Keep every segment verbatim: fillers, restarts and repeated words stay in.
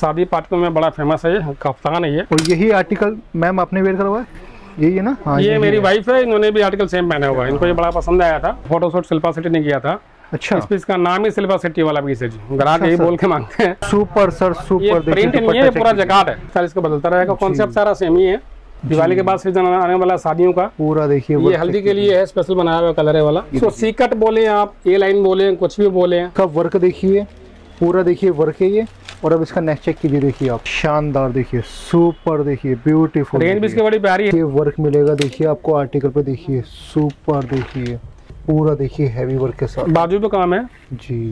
शादी पार्टी में बड़ा फेमस है, कफ्तान है ये। और यही आर्टिकल मैम आपने वेयर करवाया, यही है ना? हाँ, ये मेरी वाइफ है, इन्होंने भी आर्टिकल सेम पहना हुआ है। इनको ये बड़ा पसंद आया था, फोटोशूट शिल्पा सिटी ने किया था। अच्छा, इस पीस का नाम ही सिल्पा सिटी वाला पीस है जी, ग्राहक यही बोल के मांगते हैं। सुपर सर सुपर, ये प्रिंट नहीं है, पूरा जकार्ड है सर, इसको बदलता रहेगा। कॉन्सेप्ट सारा सेम ही है। दिवाली के बाद सीजन आने वाला शादियों का पूरा देखिए। ये हल्दी के लिए है, स्पेशल बनाया हुआ कलर है वाला। तो सीकट बोले आप, ए लाइन बोले, कुछ भी बोले, सब वर्क देखिए, पूरा देखिए वर्क है ये। और अब इसका नेक्स्ट चेक कीजिए, देखिए आप, शानदार देखिए, सुपर देखिए, ब्यूटीफुल। रेंज भी इसकी बड़ी प्यारी है। ये वर्क मिलेगा देखिए आपको आर्टिकल पे, देखिए सुपर देखिए, पूरा देखिए हैवी वर्क के साथ। बाजू पे काम है जी।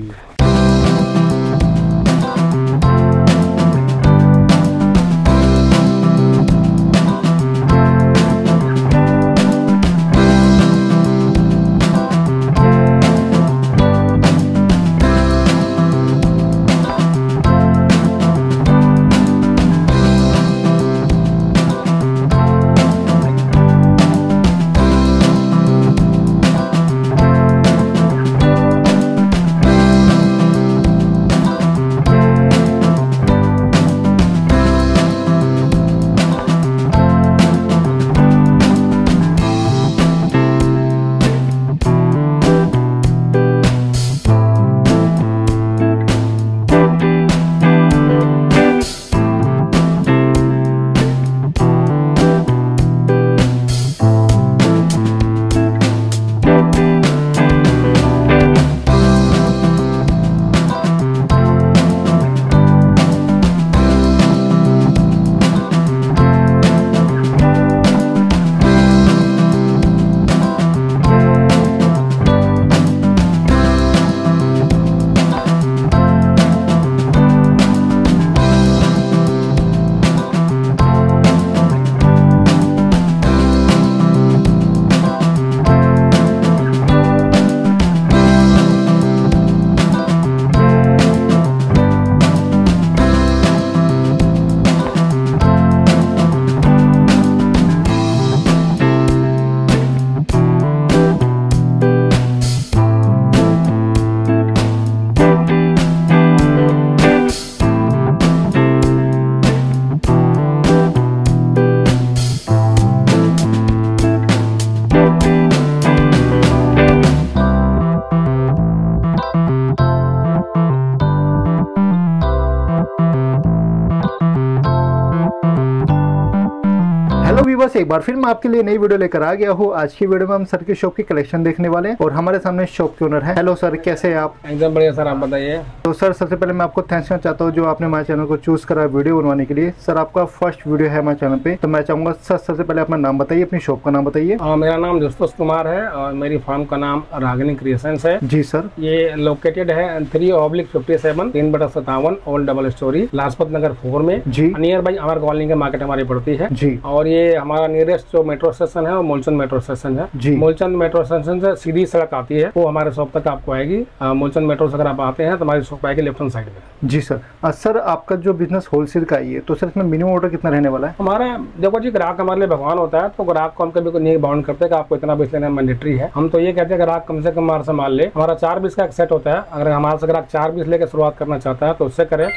एक बार फिर मैं आपके लिए नई वीडियो लेकर आ गया हूँ। आज की वीडियो में हम सर की शॉप की कलेक्शन देखने वाले हैं और हमारे सामने शॉप के ओनर है। हेलो सर, कैसे हैं आप? एकदम बढ़िया सर, आप बताइए। तो सर सबसे पहले मैं आपको थैंक्स करना चाहता हूँ जो आपने हमारे चैनल को चूज करा वीडियो बनवाने के लिए। सर आपका फर्स्ट वीडियो है हमारे चैनल पे, तो मैं चाहूंगा सर सबसे पहले अपना नाम बताइए, अपनी शॉप का नाम बताइए। मेरा नाम जस्तोष कुमार है और मेरी फार्म का नाम रागिनी क्रिएशन है जी। सर ये लोकेटेड है थ्री ऑब्लिक फिफ्टी सेवन तीन बटा सत्तावन old double storey, Lajpat Nagar four में जी, नियर बाई अमर कॉलोनी की मार्केट हमारी पड़ती है जी। और ये हमारा नियरेस्ट जो मेट्रो स्टेशन है वो मोलचंद मेट्रो स्टेशन है जी। मोलचंद मेट्रो स्टेशन से सीधी सड़क आती है, वो हमारे शॉप तक आपको आएगी। मोलचंद मेट्रो से अगर आप आते हैं तो हमारी शॉप आएगी लेफ्ट हैंड साइड में जी। सर आ, सर आपका जो बिजनेस होलसेल का ही है, तो सर इसमें मिनिमम ऑर्डर कितना रहने वाला है? हमारा देखो जी, ग्राहक हमारे लिए भगवान होता है, तो ग्राहक को हम कभी नहीं बाउंड करते कि आपको इतना पीस लेना मैंडेटरी है। हम तो ये कहते हैं ग्राहक कम से कम हमारे से माल ले। हमारा चार पीस का एक सेट होता है, अगर हमारे से ग्राहक चार पीस लेकर शुरुआत करना चाहता है तो उससे करें।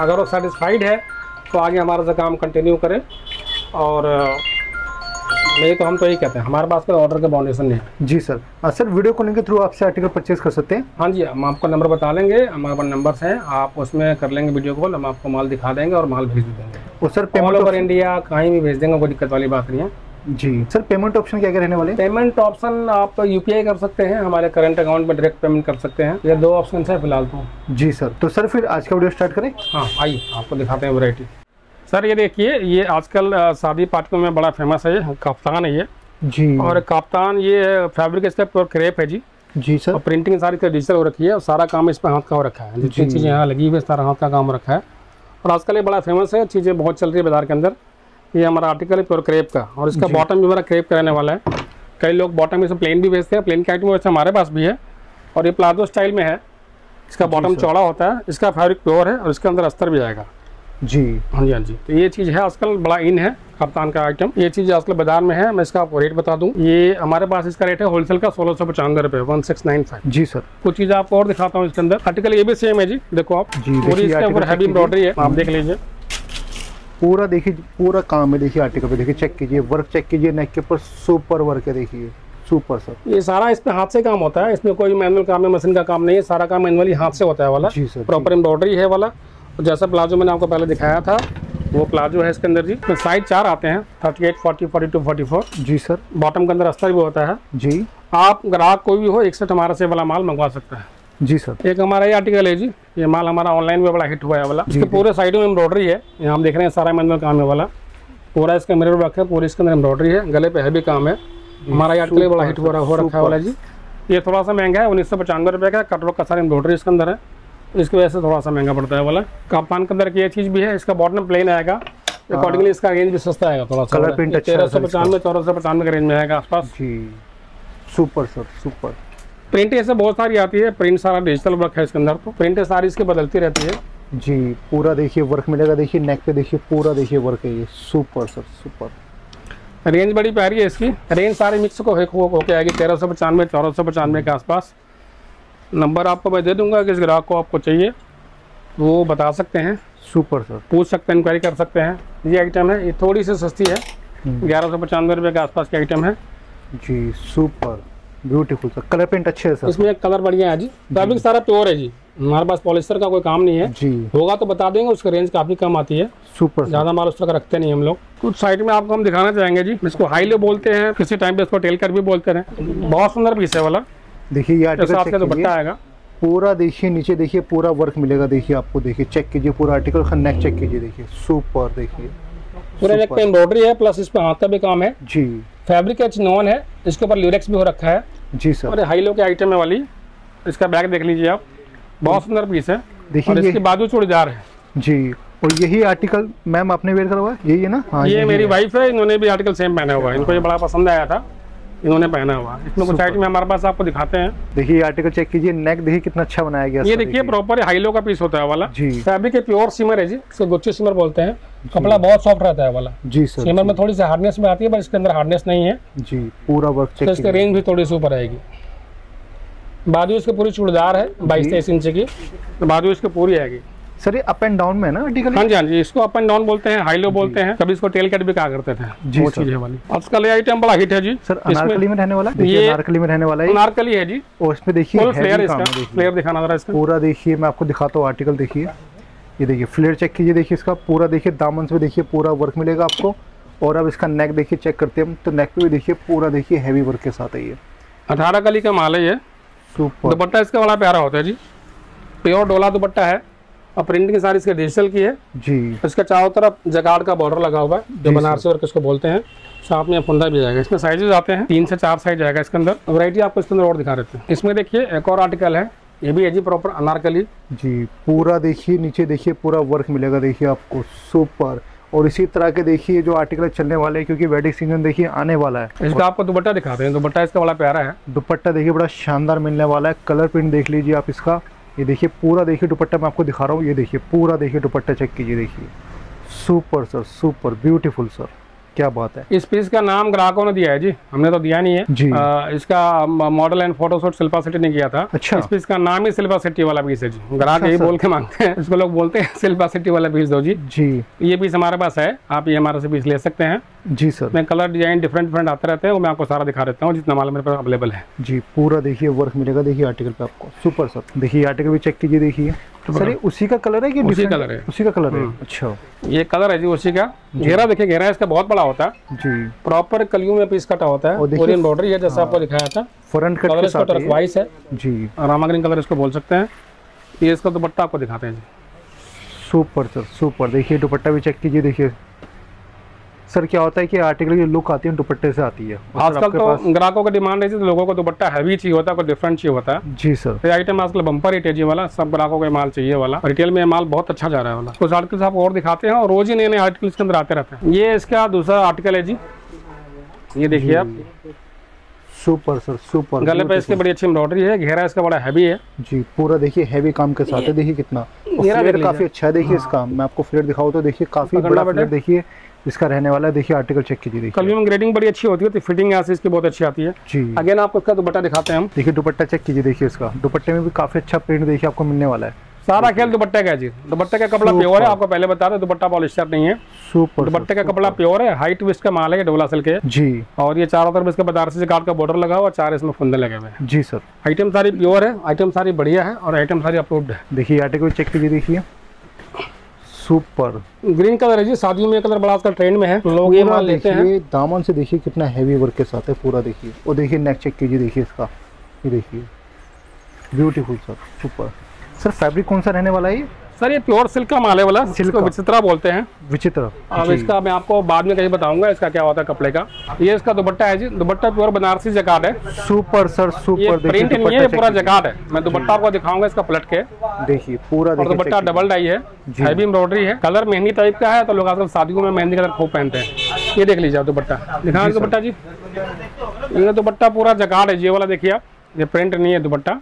अगर वो सेटिस्फाइड है तो आगे हमारे से काम कंटिन्यू करें। और नहीं तो हम तो यही कहते हैं, हमारे पास कोई ऑर्डर का बाउंडेशन नहीं है जी। सर आ, सर वीडियो कॉलिंग के थ्रू आपसे आर्टिकल परचेज कर सकते हैं? हाँ जी, हम आपको नंबर बता लेंगे, हमारे पास नंबर्स हैं, आप उसमें कर लेंगे वीडियो कॉल, हम आपको माल दिखा देंगे और माल भेज देंगे। और सर पेमेंट ओवर इंडिया कहीं भी भेज देंगे, कोई दिक्कत वाली बात नहीं है जी। सर पेमेंट ऑप्शन क्या क्या रहने वाले? पेमेंट ऑप्शन आप तो यूपीआई कर सकते हैं, हमारे करंट अकाउंट में डायरेक्ट पेमेंट कर सकते हैं, ये दो ऑप्शन है फिलहाल तो जी। सर तो सर फिर आज का वीडियो स्टार्ट करें? हाँ आइए, आपको दिखाते हैं वैरायटी। सर ये देखिए, ये आजकल शादी पार्टियों में बड़ा फेमस है, ये कफ्तान है ये जी। और कफ्तान ये फैब्रिक इसका प्योर क्रेप है जी। जी सर, और प्रिंटिंग सारी डिजिटल हो रखी है और सारा काम इसमें हाथ का हो रखा है, जितनी चीज़ें यहाँ लगी हुई है सारा हाथ का काम हो रखा है। और आजकल ये बड़ा फेमस है, चीज़ें बहुत चल रही है बाजार के अंदर। ये हमारा आर्टिकल है प्योर क्रेप का, और इसका बॉटम भी हमारा क्रेप का रहने वाला है। कई लोग बॉटम इसे प्लेन भी बेचते हैं, प्लेन की आइटम वैसे हमारे पास भी है। और ये प्लाजो स्टाइल में है, इसका बॉटम चौड़ा होता है, इसका फैब्रिक प्योर है और इसके अंदर अस्तर भी आएगा। जी हाँ जी हाँ जी। तो ये चीज़ है आजकल बड़ा इन है कप्तान का आइटम, ये चीज़ आजकल बाजार में है। मैं इसका आपको रेट बता दूं, ये हमारे पास इसका रेट है होलसेल का सोलह सौ पचानवे रुपये वन सिक्स नाइन फाइव। जी सर, कुछ चीज़ आपको और दिखाता हूँ इसके अंदर। आर्टिकल ये भी सेम है जी, देखो आप जी, और इसके ऊपर हैवी एम्ब्रॉयडरी है, आप देख लीजिए पूरा, देखिए पूरा काम है। देखिए आर्टिकल पे देखिए, चेक कीजिए वर्क, चेक कीजिए नेक के ऊपर सुपर वर्क है, देखिए सुपर सर। ये सारा इसमें हाथ से काम होता है, इसमें कोई मैनुअल काम है, मशीन का काम नहीं है, सारा काम मैनुअली हाथ से होता है वाला। प्रॉपर एम्ब्रॉयडरी है वाला। जैसा प्लाजो मैंने आपको पहले दिखाया था वो प्लाजो है इसके अंदर जी। तो साइड चार आते हैं thirty eight, forty, forty two, forty four. जी सर। बॉटम के अंदर अस्तर भी होता है जी। आप ग्राहक कोई भी हो एक सेट हमारा से वाला माल मंगवा सकता है जी सर। एक हमारा ये आर्टिकल है जी, ये माल हमारा ऑनलाइन में बड़ा हिट हुआ है वाला। इसके पूरे साइडों में एम्ब्रॉयडरी है, यहाँ हम देख रहे हैं सारा मैनुअल काम है वाला, पूरा इसका मिरर वर्क है, पूरी इसके अंदर एम्ब्रॉयडरी है, गले पे हैवी काम है। हमारा ये आर्टिकल बड़ा हिट हो रहा हो रखा है वाला जी। ये थोड़ा सा महंगा है, उन्नीस सौ पचानवे रुपये का। कटवर्क का सारा एम्ब्रॉयडरी इसके अंदर है, इसकी वजह से थोड़ा सा महंगा पड़ता है वाला। कापान के अंदर की ये चीज़ भी है, इसका बॉटम प्लेन आएगा, अकॉर्डिंगली इसका रेंज भी सस्ता आएगा थोड़ा सा। कलर प्रिंट अच्छा है, तेरह सौ पचानवे, चौदह सौ पचानवे के रेंज में आएगा आसपास जी। Super sir super. प्रिंट ऐसे बहुत सारी आती है, प्रिंट सारा डिजिटल वर्क है इसके अंदर, तो प्रिंट सारी इसकी बदलती रहती है जी। पूरा देखिए वर्क मिलेगा, देखिए नेक पे देखिए पूरा देखिए वर्क है ये। Super sir super. रेंज बड़ी प्यारी है इसकी, रेंज सारी मिक्स को होके आएगी तेरह सौ पचानवे चौदह सौ पचानवे के आसपास। नंबर आपको मैं दे दूंगा, किस ग्राहक को आपको चाहिए वो बता सकते हैं। सुपर सर, पूछ सकते हैं, इंक्वायरी कर सकते हैं। ये आइटम है, ये थोड़ी सी सस्ती है, ग्यारह सौ पचानवे रुपये के आसपास की आइटम है जी। Super beautiful sir. Colour print अच्छे है सर, इसमें कलर बढ़िया है जी। फैब्रिक सारा प्योर है जी, हमारे पास पॉलिस्टर का कोई काम नहीं है जी। होगा तो बता देंगे, उसका रेंज काफ़ी कम आती है। सुपर, ज़्यादा माल उस तरह रखते नहीं हम लोग। कुछ साइड में आपको हम दिखाना चाहेंगे जी, इसको हाई लो बोलते हैं, किसी टाइम पे इसको टेल कर भी बोलते हैं। बहुत सुंदर पीस है वाला, देखिए ये आर्टिकल चेक कीजिए, दुपट्टा आएगा पूरा, देखिए नीचे देखिए पूरा वर्क मिलेगा, देखिए आपको, देखिए चेक कीजिए पूरा आर्टिकल का नेक चेक कीजिए, देखिए सुपर, देखिए पूरा नेक पे एम्ब्रॉयडरी है, प्लस इस पे हाथ का भी काम है जी। फैब्रिक एच नॉन है, इसके ऊपर लिरिक्स भी हो रखा है जी सर। और हाई लो के आइटम है वाली, इसका बैग देख लीजिए आप, बहुत सुंदर पीस है। देखिए इसके बाजू चूड़ीदार है जी। और यही आर्टिकल मैम आपने वेयर करवाया, यही है ना? ये मेरी वाइफ है, इन्होंने भी आर्टिकल सेम पहना हुआ है, इनको ये बड़ा पसंद आया था, इन्होंने पहना हुआ। इसमें कुछ साइड में हमारे पास आपको दिखाते हैं, देखिए आर्टिकल चेक कीजिए, नेक देखिए कितना अच्छा बनाया गया। ये देखिए प्रॉपर हाईलो का पीस होता है वाला जी। फैब्रिक के प्योर सिमर है जी, इसको गुच्ची सिमर बोलते हैं। कपड़ा बहुत सॉफ्ट रहता है वाला जी सर। सिमर में थोड़ी सी हार्डनेस में आती है, पर इसके अंदर हार्डनेस नहीं है जी। पूरा वर्क चेक, इसकी रेंज भी थोड़ी सी ऊपर आएगी। बाजू इसके पूरी चूड़ीदार है, बाईस तेईस इंच की बाजू इसकी पूरी आएगी सर। ये अप एंड डाउन में है ना आर्टिकल? हाँ जी हाँ जी, इसको अप एंड डाउन बोलते हैं, हाई लो बोलते हैं, कभी इसको टेल कट भी कहा करते थे जी। वो चीज है वाली। आजकल ये आइटम बड़ा हिट है जी सर। अनारकली में रहने वाला, देखिए अनारकली में रहने वाला है, अनारकली है जी। और इसमें देखिए फ्लेयर, इसका फ्लेयर दिखाना जरा इसका पूरा, देखिए मैं आपको दिखाता हूँ आर्टिकल, देखिए ये देखिए फ्लेयर चेक कीजिए, देखिए इसका पूरा, देखिए दामन पे देखिए पूरा वर्क मिलेगा आपको। और अब इसका नेक देखिए चेक करते हैं, तो नेक पे भी देखिए पूरा देखिए हैवी वर्क के साथ है ये। अठारह कली का माल है ये। सुपर। दुपट्टा इसका बड़ा प्यारा होता है जी, प्योर डोला दुपट्टा है। और प्रिंटिंग सारी इसके डिजिटल की है जी। इसका चारों तरफ जगाड़ का बॉर्डर लगा हुआ है, जो बनारसी वर्क इसको बोलते हैं। साथ में फंदा भी जाएगा, इसमें साइजेज आते हैं, तीन से चार साइज आएगा इसके अंदर। वैरायटी आपको इसके अंदर और दिखा देते हैं। इसमें देखिए एक और आर्टिकल है, ये भी है जी प्रॉपर अनारकली जी। पूरा देखिए नीचे देखिए पूरा वर्क मिलेगा, देखिए आपको सुपर। और इसी तरह के देखिए जो आर्टिकल चलने वाले हैं, क्योंकि वेडिंग सीजन देखिए आने वाला है। इसका आपको दुपट्टा दिखाते हैं, दुपट्टा इसका बड़ा प्यारा है, दुपट्टा देखिए बड़ा शानदार मिलने वाला है। कलर प्रिंट देख लीजिए आप इसका, ये देखिए पूरा देखिए दुपट्टा मैं आपको दिखा रहा हूँ, ये देखिए पूरा देखिए दुपट्टा चेक कीजिए, देखिए super sir super beautiful sir, क्या बात है। इस पीस का नाम ग्राहकों ने दिया है जी, हमने तो दिया नहीं है जी। आ, इसका model and photoshoot Shilpa city ने किया था। अच्छा। इस पीस का नाम ही सिल्पा सिटी वाला पीस है जी, ग्राहक यही बोल के मांगते हैं, इसको लोग बोलते हैं सिल्पा सिटी वाला पीस दो जी। जी ये पीस हमारे पास है, आप ये हमारे से पीस ले सकते हैं जी सर। मैं कलर डिजाइन डिफरेंट डिफरेंट आते रहते हैं, वो मैं आपको सारा दिखा देता हूँ, जितना माल मेरे पास अवेलेबल है जी। पूरा देखिए वर्क मिलेगा, देखिए आर्टिकल पे आपको। सुपर सर, देखिए आर्टिकल भी चेक कीजिए, देखिए सर ये उसी का कलर है कि उसी कलर है? उसी का कलर है। अच्छा, ये कलर है जी उसी का। घेरा देखिए, घेरा इसका बहुत बड़ा होता है जी, प्रॉपर कलियों में पीस कटा होता है। और एम्ब्रॉयडरी है, जैसा आपको दिखाया था, फ्रंट कट के साथ वाइज है जी, रामा ग्रीन कलर इसको बोल सकते हैं। ये इसका दुपट्टा आपको दिखाते हैं जी। सुपर सर सुपर, देखिए दुपट्टा भी चेक कीजिए। देखिए सर क्या होता है कि आर्टिकल की लुक आती है दुपट्टे से आती है। आजकल तो ग्राहकों का डिमांड है, तो लोगों को दुपट्टा हैवी चाहिए होता है, कोई डिफरेंट चाहिए होता है जी सर। ये आइटम आजकल बम्पर रेट है जी वाला, सब ग्राहकों का माल चाहिए वाला। रिटेल में माल बहुत अच्छा जा रहा है वाला। कुछ आर्टिकल्स आपको और दिखाते हैं, और रोज ही नए नए आर्टिकल्स के अंदर आते रहते हैं। ये इसका दूसरा आर्टिकल है जी, ये देखिए आप। Super sir super. गले पे इसके बड़ी अच्छी एम्ब्रॉयडरी है, घेरा इसका बड़ा हैवी है जी। पूरा देखिए हैवी काम के साथ है, देखिए कितना घेरा वेयर काफी अच्छा है। देखिए इसका मैं आपको फ्लेयर दिखाऊं तो देखिए काफी बड़ा फ्लेयर देखिए इसका रहने वाला है। देखिए आर्टिकल चेक कीजिए, देखिए कलम ग्रेडिंग बड़ी अच्छी होती है तो फिटिंग यहाँ से इसकी बहुत अच्छी आती है जी। अगेन आपको इसका दुपट्टा दिखाते हैं हम। देखिए दुपट्टा चेक कीजिए, देखिए इसका दुपट्टे में भी काफी अच्छा प्रिंट देखिए आपको मिलने वाला है। सारा खेल दुपट्टे का है जी। दुपट्टे का कपड़ा प्योर है, आपको पहले बता रहे दुपट्टा पॉलिस्टर नहीं है। सुपर दुपट्टे का कपड़ा प्योर है, हाइट भी इसका माल है डोला सिल्क है जी। और ये चारों तरफ इसका बनारसी जकार्ड का बॉर्डर लगा हुआ, चार इसमें फंदे लगे हुए हैं जी सर। आइटम सारी प्योर है, आइटम सारी बढ़िया है और आइटम सारी अप्रूव्ड है। देखिए आर्टिकल चेक कीजिए, देखिए सुपर ग्रीन कलर है जी। शादियों में कलर बड़ा आजकल ट्रेंड में है, लोग ये माल लेते हैं। दामन से देखिए कितना हैवी वर्क के साथ है पूरा। देखिए और देखिए नेक चेक कीजिए, देखिए इसका ये देखिए beautiful sir. Super sir fabric कौन सा रहने वाला है ये सर? ये प्योर सिल्क का माल है वाला, सिल्क को विचित्रा बोलते हैं, विचित्रा। अब इसका मैं आपको बाद में कहीं बताऊंगा इसका क्या होता है कपड़े का। ये इसका दुपट्टा है जी, दुपट्टा प्योर बनारसी जकार्ड है। Super sir super. देखिए प्रिंट नहीं है, पूरा जकार्ड है। मैं दुपट्टा आपको दिखाऊंगा इसका पलट के, देखिए पूरा। दुपट्टा डबल डाई है, हैवी एम्ब्रॉयडरी है, कलर मेहंदी टाइप का है तो लोग आजकल शादियों में मेहंदी कलर खूब पहनते हैं। ये देख लीजिए आप दुपट्टा, दिखाएं दुपट्टा जी। ये दुपट्टा पूरा जकार्ड है जी वाला, देखिए आप। ये प्रिंट नहीं है दुपट्टा,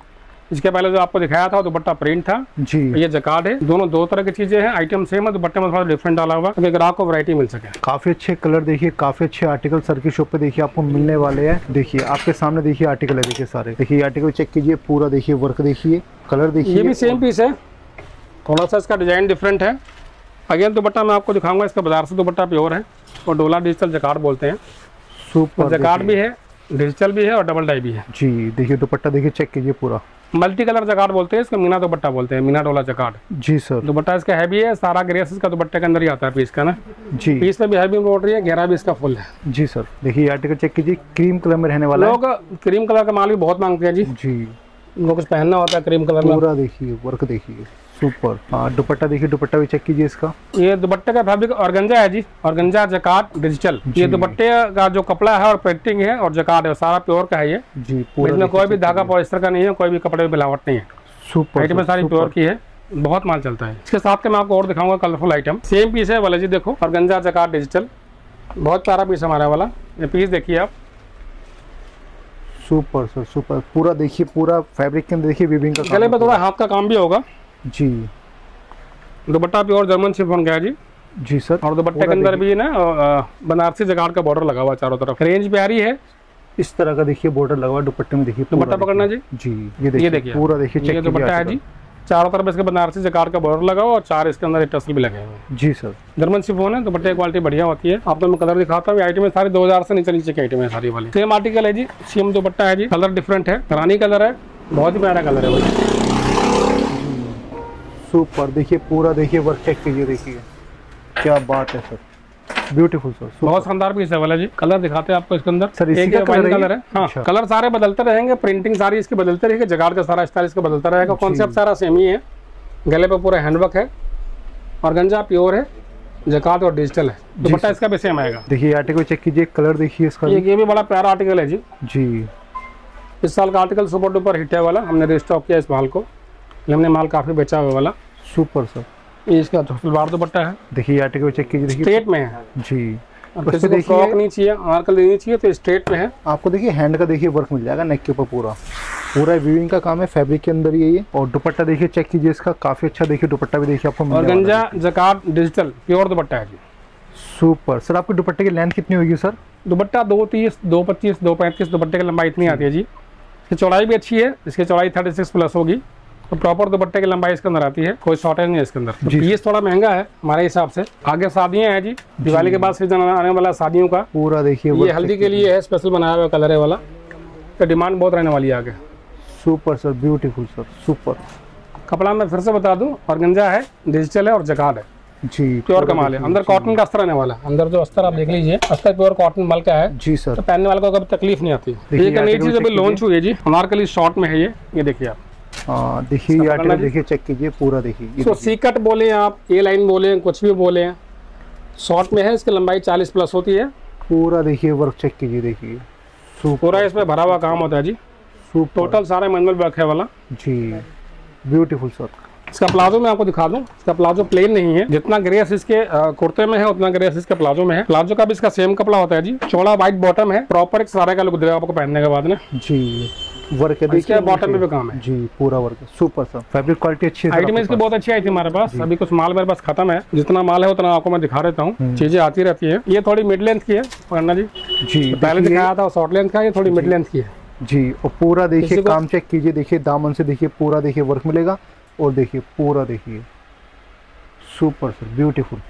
इसके पहले जो आपको दिखाया था दुपट्टा प्रिंट था जी। ये जकार्ड है, दोनों दो तरह की चीजें हैं। आइटम सेम है, दुपट्टे में थोड़ा डिफरेंट डाला हुआ ताकि ग्राहक को वैरायटी मिल सके। काफी अच्छे कलर देखिए, काफी अच्छे आर्टिकल सर की शॉप पे देखिए आपको मिलने वाले हैं। देखिए आपके सामने देखिए आर्टिकल है, देखिए सारे। देखिए आर्टिकल चेक कीजिए पूरा, देखिए वर्क देखिए कलर देखिए। ये भी सेम पीस है, थोड़ा सा इसका डिजाइन डिफरेंट है। अगेन दुपट्टा मैं आपको दिखाऊंगा इसका, बनारसी दुपट्टा प्योर है और डोला डिजिटल जकार्ड बोलते हैं। सुपर जकार्ड भी है, डिजिटल भी है और डबल डाई भी है जी। देखिए दुपट्टा देखिए चेक कीजिए पूरा, मल्टी कलर जकार्ड बोलते हैं इसको, मीना दुपट्टा बोलते हैं, मीना डोला जकार्ड जी सर। दुपट्टा इसका हैवी है, सारा ग्रेस इसका दुपट्टे के अंदर ही आता है पीस का ना जी। पीस में भी हैवी एम्ब्रॉयडरी है, घेरा भी इसका फुल है जी सर। देखिए आर्टिकल चेक कीजिए, क्रीम कलर में रहने वाला। लोग क्रीम कलर का माल भी बहुत मांगते हैं जी जी, उनको कुछ पहनना होता है क्रीम कलर में। पूरा देखिए वर्क देखिए सुपर। हाँ दुपट्टा देखिए, दुपट्टा भी चेक कीजिए इसका। ये दुपट्टे का फैब्रिक ऑर्गेंजा है जी, ऑर्गेंजा जकार्ड डिजिटल। ये दुपट्टे का जो कपड़ा है और प्रिंटिंग है और जकार्ड है, सारा प्योर का है ये जी। इसमें कोई भी धागा पॉलिस्टर का नहीं है, कोई भी कपड़े में मिलावट नहीं है। सुपर आइटम सारी प्योर की है, बहुत माल चलता है। इसके साथ के मैं आपको और दिखाऊंगा कलरफुल आइटम। सेम पीस है वाला जी, देखो ऑर्गेंजा जकार्ड डिजिटल, बहुत प्यारा पीस हमारा वाला। ये पीस देखिए आप, सुपर सर सुपर। पूरा देखिए पूरा फैब्रिक के अंदर देखिए वीविंग का, गले पे थोड़ा हाथ का काम भी होगा जी। दुपट्टा भी और जर्मन शिफॉन गया जी जी सर। और दुपट्टे के अंदर भी ना बनारसी जकार्ड का बॉर्डर लगा हुआ चारों तरफ, रेंज प्यारी है। इस तरह का देखिए बॉर्डर लगा हुआ दुपट्टे में, देखिए दुपट्टा पकड़ना जी जी। ये देखिए पूरा देखिए दुपट्टा है जी, चारों तरफ इसके बनारसी जकार्ड का बॉर्डर लगा हुआ और चार इसके अंदर टसल भी लगे हुए जी सर। जर्मन शिफॉन है, दुपट्टे की क्वालिटी बढ़िया होती है। आपको मैं कलर दिखाता हूँ, आइटम सारी दो हजार से नीचे नीचे की आइटम है सारी वाली। सेम आर्टिकल है जी, सेम दुपट्टा है जी, कलर डिफरेंट है, रानी कलर है, बहुत ही प्यारा कलर है। सुपर देखिए पूरा देखिए वर्क चेक कीजिए, देखिए क्या बात है सर, ब्यूटीफुल सर। बहुत शानदार पीस है वाला जी। कलर दिखाते हैं आपको इसके अंदर सर, एक एक कलर, कलर है हाँ। अच्छा। कलर सारे बदलते रहेंगे, प्रिंटिंग सारी इसकी बदलते रहेगी, जगार्ड का सारा स्टाइल इसका बदलता रहेगा। कॉन्सेप्ट सारा सेम ही है, गले पे पूरा हैंडवर्क है, ऑर्गेंजा प्योर है, जकार्ड और डिजिटल है। दुपट्टा इसका भी सेम आएगा। देखिए आर्टिकल चेक कीजिए, कलर देखिए इसका, ये भी बड़ा प्यारा आर्टिकल है जी जी। इस साल का आर्टिकल सुपर डुपर हिट है वाला, हमने रिस्टॉक किया इस माल को, हमने माल काफी बेचा हुआ वाला। Super sir. इसका सलवार दुपट्टा है, देखिए आर्टिकल चेक कीजिए, देखिए स्ट्रेट में है जी। किसी को फ्रॉक नहीं चाहिए, आर्कल नहीं चाहिए तो स्ट्रेट में है। आपको देखिए हैंड का देखिए वर्क मिल जाएगा, नेक के ऊपर पूरा पूरा वीविंग का काम है, फैब्रिक के अंदर ये। और दुपट्टा देखिए चेक कीजिए इसका, काफी अच्छा देखिए दुपट्टा भी देखिए आपको। Organza jacquard digital pure dupatta है जी। Super sir. आपके दुपट्टे की लेंथ कितनी होगी सर? दुपट्टा दो तीस, दो पच्चीस, दो पैंतीस दुपट्टे की लंबाई इतनी आती है जी। इसकी चौड़ाई भी अच्छी है, इसकी चौड़ाई थर्टी सिक्स प्लस होगी, तो प्रॉपर दुपट्टे की लंबाई इसके अंदर आती है, कोई शॉर्टेज नहीं है इसके अंदर। तो पीस थोड़ा महंगा है हमारे हिसाब से। आगे शादियां हैं जी, दिवाली के बाद सीजन आने वाला शादियों का पूरा। देखिए ये हल्दी के लिए है, स्पेशल बनाया हुआ कलर है वाला, तो डिमांड बहुत रहने वाली है आगे। Super sir, beautiful sir super. कपड़ा मैं फिर से बता दूं, ऑर्गेंजा है, डिजिटल है और जकार्ड है जी। प्योर कमाल है, अंदर कॉटन का अस्तर रहने वाला, अंदर जो अस्तर आप देख लीजिए, अस्तर प्योर कॉटन माल का है जी सर। पहनने वाले को कभी तकलीफ नहीं आती। एक नई चीज अभी लॉन्च हुई है जी, अनारकली शॉर्ट में है ये, ये देखिए आप। हाँ देखिए आर्टिकल देखिए चेक कीजिए पूरा, देखिए तो सीकट बोले आप, ए लाइन बोले, कुछ भी बोले, शॉर्ट में है, इसकी लंबाई चालीस प्लस होती है। पूरा देखिए वर्क चेक कीजिए, देखिए पूरा इसमें भरा हुआ काम होता है जी। टोटल सारा मैनुअल वर्क है वाला जी, ब्यूटीफुल सर। इसका प्लाजो मैं आपको दिखा दूं, इसका प्लाजो प्लेन नहीं है, जितना ग्रेस इसके कुर्ते में है उतना ग्रेस इसके प्लाजो में है। प्लाजो का भी इसका सेम कपड़ा होता है जी, चौड़ा वाइट बॉटम है, प्रॉपर एक सारे का लुक देगा आपको पहनने के बाद ना जी। वर्क है, देखिए बॉटम पे काम है जी, पूरा वर्क है। सुपर सर, फैब्रिक क्वालिटी अच्छी है, आइटम इसकी बहुत अच्छी आई थी हमारे पास। अभी कुछ माल मेरे पास खत्म है, जितना माल है उतना आपको मैं दिखा देता हूँ, चीजें आती रहती है। ये थोड़ी मिड लेंथ की है पन्ना जी, जी पहले दिखाया था शॉर्ट लेंथ का, ये थोड़ी मिड लेंथ की है जी। और पूरा देखिए काम चेक कीजिए, देखिए दामन से देखिए पूरा देखिए वर्क मिलेगा, और देखिए पूरा देखिए सुपर सर ब्यूटीफुल।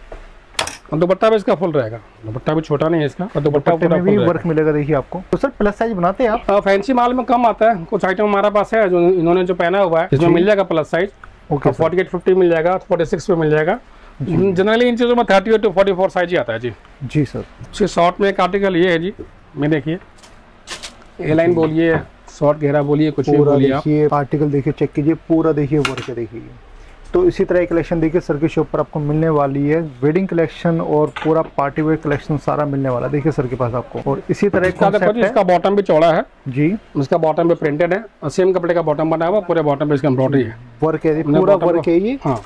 दुपट्टा भी इसका फुल रहेगा, दुपट्टा भी छोटा नहीं है इसका, और दुपट्टा में भी वर्क मिलेगा देखिए आपको। तो सर प्लस साइज बनाते हैं आप? फैंसी माल में कम आता है, कुछ आइटम हमारे पास है जो इन्होंने जो पहना हुआ है इसमें मिल जाएगा plus size. Okay, forty eight fifty मिल जाएगा, फोर्टी सिक्स पे मिल जाएगा। जनरली इन चीजों में thirty eight to forty four size ही आता है जी। जी सर, उसके शॉर्ट में एक आर्टिकल ये है जी, मैं देखिए ए लाइन बोलिए, शॉर्ट गहरा बोलिए, कुछ भी बोलिए, आर्टिकल देखिए चेक कीजिए, पूरा देखिए वर्क देखिए। तो इसी तरह कलेक्शन देखिए सर के शॉप पर आपको मिलने वाली है, वेडिंग कलेक्शन और पूरा पार्टी वेयर कलेक्शन सारा मिलने वाला देखिए सर के पास आपको। और इसी तरह इसका बॉटम भी चौड़ा है जी, इसका बॉटम पे प्रिंटेड है, सेम कपड़े का बॉटम बना हुआ, पूरे बॉटम पे इसका एम्ब्रॉयडरी है, वर्क है पूरा वर्क है ये। हाँ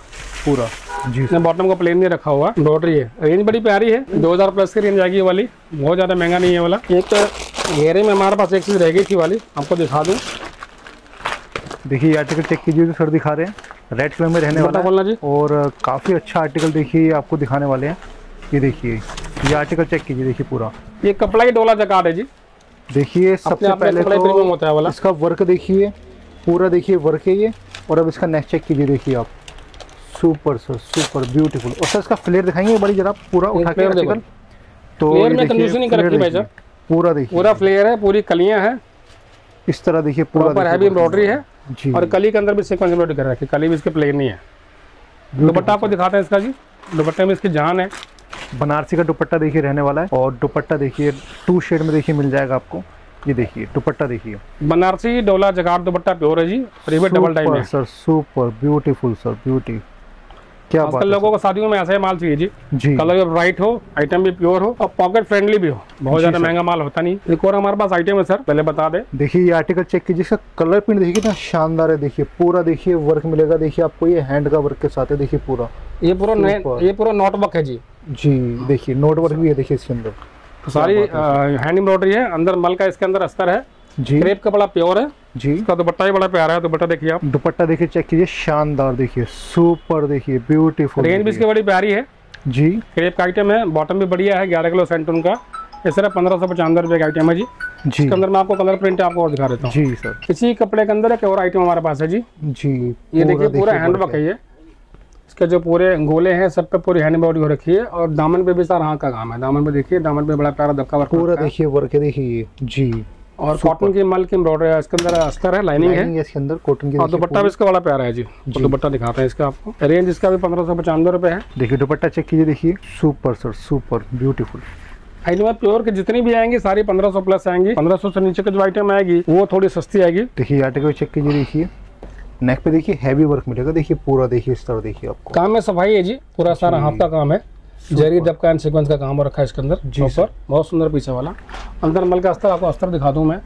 पूरा जी, बॉटम को प्लेन नहीं रखा हुआ, एम्ब्रॉयडरी है। रेंज बड़ी प्यारी है, दो हजार प्लस की रेंज आएगी वाली, बहुत ज्यादा महंगा नहीं है वाला। एक घेरे में हमारे पास एक चीज रह गई थी वाली, आपको दिखा दूँ, देखिए आर्टिकल चेक कीजिए सर दिखा रहे हैं, रेड कलर में रहने वाला है, और काफ़ी अच्छा आर्टिकल देखिए आपको दिखाने वाले हैं। ये देखिए ये आर्टिकल चेक कीजिए, देखिए पूरा ये कपड़ा ही डोला जकार्ड है जी। देखिए सबसे पहले तो होता है वाला। इसका वर्क देखिए पूरा देखिए वर्क है ये, और अब इसका नेक चेक कीजिए देखिए आप, सुपर सर सुपर ब्यूटीफुल। और सर इसका फ्लेयर दिखाएंगे बड़ी जरा, पूरा उठा के आर्टिकल, तो पूरा देखिए पूरा फ्लेयर है, पूरी कलियाँ हैं इस तरह देखिए, पूरा एम्ब्रॉयडरी है जी। और कली के अंदर भी सीक्वेंस एम्ब्रॉयडरी कर रखी है, कली भी इसके प्लेन नहीं है। दुपट्टा आपको दिखाते हैं इसका जी, दुपट्टे में इसकी जान है, बनारसी का दुपट्टा देखिए रहने वाला है, और दुपट्टा देखिए टू शेड में देखिए मिल जाएगा आपको। ये देखिए दुपट्टा देखिए बनारसी डोला जगार दुपट्टा प्योर है जी, और ये डबल टाइम है sir, super beautiful sir beauty. क्या बात है, लोगों को शादियों में ऐसा ही माल चाहिए जी, जी। कलर ब्राइट हो, आइटम भी प्योर हो, और पॉकेट फ्रेंडली भी हो, बहुत ज्यादा महंगा माल होता नहीं। एक और हमारे पास आइटम है सर, पहले बता दे, देखिए ये आर्टिकल चेक कीजिए, इसका कलर प्रिंट देखिए ना शानदार है, देखिए पूरा देखिए वर्क मिलेगा, देखिए आपको ये हैंड का वर्क के साथ है, देखिए पूरा ये पूरा ये पूरा नोट वर्क है जी। जी देखिए नोट वर्क भी है, देखिए इसके अंदर सारी हैंड एम्ब्रॉयडरी है, अंदर मल का इसके अंदर अस्तर है जी, क्रेप का बड़ा प्योर है जी। इसका दुपट्टा ही बड़ा प्यारा है, दुपट्टा देखिए आप, दुपट्टा देखिए चेक कीजिए, शानदार देखिए सुपर देखिए ब्यूटीफुल। रेंज भी इसकी बड़ी प्यारी है जी, क्रेप का आइटम है, बॉटम भी बढ़िया है, ग्यारह किलो सेंटून का, ये सिर्फ पंद्रह सौ पचानवे रुपये का आइटम है जी। जी इसके अंदर मैं आपको कलर प्रिंट आपको और दिखा देता हूँ जी सर। इसी कपड़े के अंदर एक और आइटम हमारे पास है जी। जी ये देखिए पूरा हैंडवर्क है, ये इसके जो पूरे गोले हैं सब पे पूरी हैंड एम्ब्रॉयडरी हो रखी है, और दामन पे भी सर हाथ का काम है, दामन पे देखिए, दामन पे बड़ा प्यारा दबका वर्क पूरा देखिए वर्क देखिए जी। और कॉटन की मल की एम्ब्रॉयडरी है, इसके अंदर अस्तर है, लाइनिंग है इसके अंदर कॉटन की, और दुपट्टा भी इसका बड़ा प्यारा है जी। दुपट्टा दिखाते हैं इसका आपको, रेंज इसका भी पंद्रह सौ पचानवे रुपये है। देखिए दुपट्टा चेक कीजिए, देखिए super sir super beautiful. Item आप प्योर के जितनी भी आएंगी सारी पंद्रह सौ प्लस आएंगी, पंद्रह सौ से नीचे की जो आइटम आएगी वो थोड़ी सस्ती आएगी। देखिए आर्टिकल चेक कीजिए, देखिए नेक पे देखिए हैवी वर्क मिलेगा, देखिए पूरा देखिए इस तरह देखिए आपको, काम में सफाई है जी, पूरा सारा हाथ का काम है, जरी दबका एंड सीक्वेंस का काम हो रखा है इसके अंदर जी सर, बहुत सुंदर पीछे वाला। अंदर मल का अस्तर आपको अस्तर दिखा दूं मैं,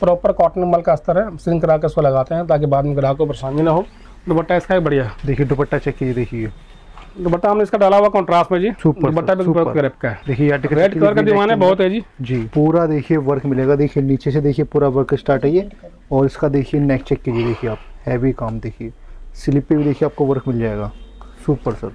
प्रॉपर कॉटन मल का अस्तर है, सिंक करा के इसको लगाते हैं ताकि बाद में ग्राहकों को परेशानी ना हो। दुपट्टा इसका ही बढ़िया है, देखिए दुपट्टा चेक कीजिए, देखिए दुपट्टा हमने इसका डाला हुआ कॉन्ट्रास्ट में जी, दुपट्टा का देखिए रेड कलर का दीवाना बहुत है जी। जी पूरा देखिए वर्क मिलेगा, देखिए नीचे से देखिए पूरा वर्क स्टार्ट है ये, और इसका देखिए नेक चेक कीजिए, देखिए आप हैवी काम, देखिए स्लिप पे भी देखिए आपको वर्क मिल जाएगा, सुपर सर।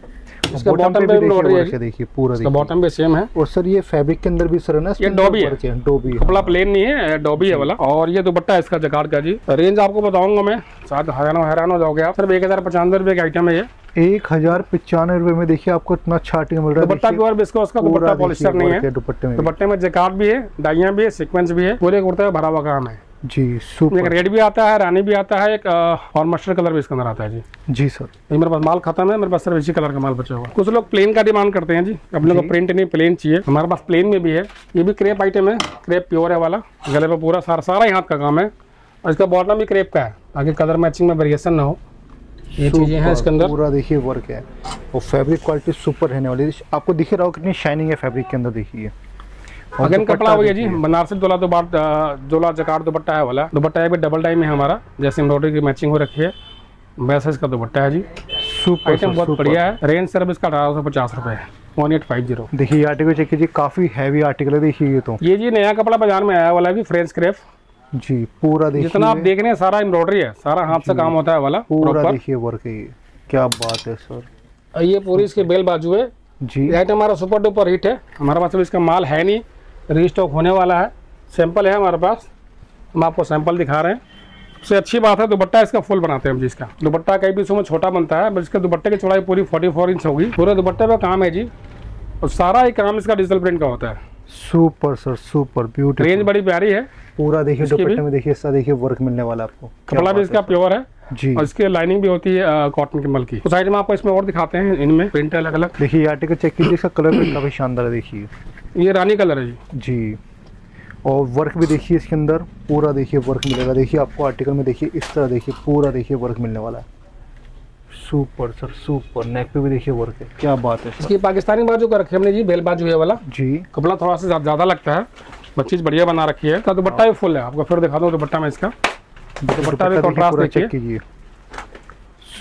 इसका बॉटम पे भी वर्क है, देखिए पूरा देखिए बॉटम पे सेम है। और सर ये फैब्रिक के अंदर भी सर है ना, ये डोबी है, डोबी है, कपड़ा प्लेन नहीं है, डोबी है वाला। और ये दुपट्टा इसका जकार्ड का जी, रेंज आपको बताऊंगा मैं, शायद हैरान हैरान हो जाओगे आप, सिर्फ एक हजार पचानवे रुपए का आइटम है ये, एक हजार पचानवे रुपए में देखिए आपको इतना अच्छा आर्टिकल मिल रहा है। दुपट्टा प्योर बिस्कोस का, दुपट्टा पॉलिस्टर नहीं है, दुपट्टे में जकार्ड भी है, डाइयां भी है, सीक्वेंस भी है, पूरे कुर्ते में भरा हुआ काम है जी। सुपर, एक रेड भी आता है, रानी भी आता है, एक और मस्टर्ड कलर भी इसके अंदर आता है जी। जी सर मेरे पास माल खत्म है, मेरे पास सिर्फ इसी कलर का माल बचा हुआ। कुछ लोग प्लेन का डिमांड करते हैं जी, अपने को प्रिंट नहीं प्लेन चाहिए, हमारे पास प्लेन में भी है। ये भी क्रेप आइटम है, क्रेप प्योर है वाला, गले पर पूरा सारा सारा ही हाथ का काम है, और इसका बॉटम भी क्रेप का है ताकि कलर मैचिंग में वेरिएशन ना हो। ये चीजें हैं इसके अंदर, पूरा देखिए वर्क है, और फैब्रिक क्वालिटी सुपर रहने वाली है, आपको दिख रहा हो कितनी शाइनिंग है फैब्रिक के अंदर, देखिए अगन कपड़ा हो गया जी, बनारसी डोला दो बार डोला जकार दुपट्टा है वाला, दुपट्टा भी डबल टाइम है हमारा, जैसे एम्ब्रॉयडरी की मैचिंग हो रखी है वैसा इसका दुपट्टा है जी। सुपर आइटम बहुत बढ़िया है, रेंज सिर्फ इसका अठारह सौ पचास रुपये है, वन एट फाइव जीरो। देखिए आर्टिकल चेक कीजिए, काफी हैवी आर्टिकल है, देखिए ये तो ये जी नया कपड़ा बाजार में आया वाला है जी, फ्रेंच क्रेप, जी पूरा देखिए, जितना आप देख रहे हैं सारा एम्ब्रॉयडरी है, सारा हाथ से काम होता है वाला, पूरा देखिए वर्क है। क्या बात है सर, ये पूरी इसके बेल बाजू है जी। आइटम हमारा सुपर डुपर हिट है, हमारे पास इसका माल है नहीं, रीस्टॉक होने वाला है, सैंपल है हमारे पास, हम आपको सैंपल दिखा रहे हैं। सबसे अच्छी बात है दुपट्टा इसका फुल बनाते हैं हम, जिसका दुपट्टा कई बीसों में छोटा बनता है, बट इसके दुपट्टे की चौड़ाई पूरी चौवालीस इंच होगी, पूरे दुपट्टे पे काम है जी, और सारा ही काम इसका डिजिटल प्रिंट का होता है। Super sir super, beautiful, range बड़ी प्यारी है। पूरा देखिए दुपट्टे में देखिए ऐसा देखिए वर्क मिलने वाला आपको, कपड़ा भी इसका प्योर है जी, और इसकी लाइनिंग भी होती है कॉटन की मलकी। उस आइटम आपको इसमें और दिखाते हैं, इनमें प्रिंट अलग अलग देखिए, आर्टिकल चेक कीजिए, इसका कलर काफी शानदार है, देखिए ये रानी कलर है जी, और वर्क भी देखिए इसके अंदर पूरा देखिए वर्क मिलेगा, देखिए आपको आर्टिकल में देखिए इस तरह देखिए पूरा देखिए वर्क मिलने वाला है। सुपर सर सुपर, नेक पे भी देखिए वर्क है, क्या बात है सर। इसकी पाकिस्तानी बाजू का रखे हमने जी, बेल बाजू है वाला जी, कपड़ा थोड़ा सा ज़्यादा लगता है, बच्ची बढ़िया बना रखी है। दुपट्टा भी फुल है, आपको फिर दिखा दूँ दुपट्टा में, इसका दुपट्टा भी कॉन्ट्रास्ट चेक कीजिए,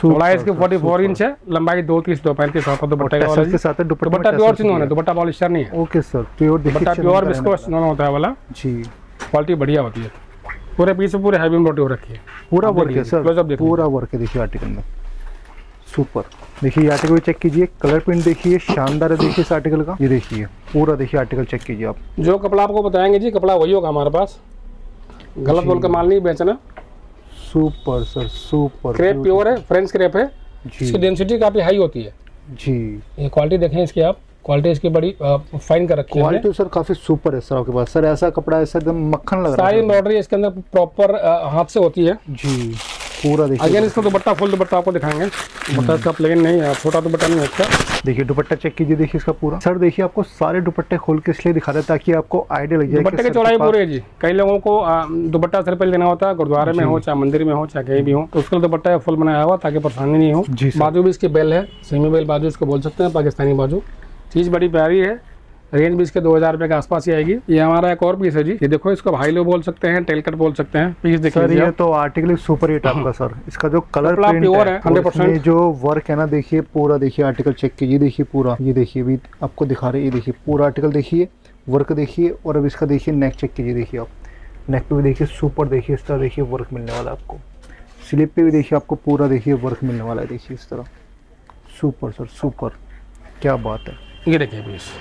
चौड़ाई इसकी फोर्टी फोर इंच है, लंबाई दो तीस दो पैंतीस साथ दुपट्टा प्योर चिन्ह है, दुपट्टा पॉलिस्टर नहीं है। Okay sir, pure dupatta pure viscose होता है वाला जी, क्वालिटी बढ़िया होती है, पूरे पीस पूरे हैवी मोटी हो रखी है, पूरा वर्क है सर, पूरा वर्क है देखिए आर्टिकल में। सुपर, देखिए आर्टिकल चेक कीजिए, कलर प्रिंट देखिए शानदार है, देखिए इस आर्टिकल का ये देखिए पूरा देखिए आर्टिकल चेक कीजिए आप। जो कपड़ा आपको बताएंगे जी कपड़ा वही होगा हमारे पास, गलत बोल के माल नहीं बेचना। Super sir super, crepe pure है, फ्रेंच क्रेप है जी, इसकी डेंसिटी काफी हाई होती है जी। ये क्वालिटी देखें इसकी आप, क्वालिटी इसकी बड़ी आ, फाइन कर रखी है, क्वालिटी सर काफी सुपर है सर आपके पास। सर ऐसा कपड़ा है सर एकदम मक्खन लग रहा है, सारी एम्ब्रॉयडरी इसके अंदर प्रॉपर हाथ से होती है जी, पूरा देखिए। अगेन इसका दुपट्टा फुल दुपट्टा आपको दिखाएंगे, दुपट्टा इसका प्लेन नहीं है, छोटा दुपट्टा नहीं है इसका, देखिए दुपट्टा चेक कीजिए, देखिए इसका पूरा सर देखिए आपको सारे दुपट्टे खोल के इसलिए दिखा रहे ताकि आपको आइडिया लग जाए। दुपट्टे की चौड़ाई पूरी है जी, कई लोगों को दुपट्टा सर पे लेना होता है, गुरुद्वारे में हो चाहे मंदिर में हो चाहे कहीं भी हो, तो उसका दुपट्टा फुल बनाया हुआ ताकि परेशानी नहीं हो जी। बाजू भी इसकी बेल है, सेमी बेल बाजू इसको बोल सकते हैं, पाकिस्तानी बाजू, चीज बड़ी प्यारी है। रेंज भी इसके दो हजार रुपए के आसपास ही आएगी। ये हमारा एक और पीस है जी, ये देखो इसको हाई लो बोल सकते हैं, टेल कट बोल सकते हैं, पीस देखिए सर। ये तो आर्टिकल सुपर हिट आपका सर, इसका जो कलर प्योर है हंड्रेड परसेंट, जो वर्क है ना देखिए पूरा देखिए आर्टिकल चेक कीजिए, देखिए पूरा ये देखिए अभी आपको दिखा रहे, ये देखिए पूरा आर्टिकल देखिए वर्क देखिए, और अब इसका देखिए नेक चेक कीजिए, देखिए आप नेक पे भी देखिए सुपर देखिए इस तरह देखिए वर्क मिलने वाला आपको, स्लीव पे भी देखिए आपको पूरा देखिए वर्क मिलने वाला है, देखिए इस तरह। सुपर सर सुपर, क्या बात है। ये देखिए पीस